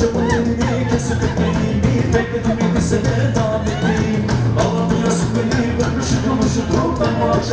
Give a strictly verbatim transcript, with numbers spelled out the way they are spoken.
Çabuk elini kesip etmeyi mi bekledim yedi sene daha.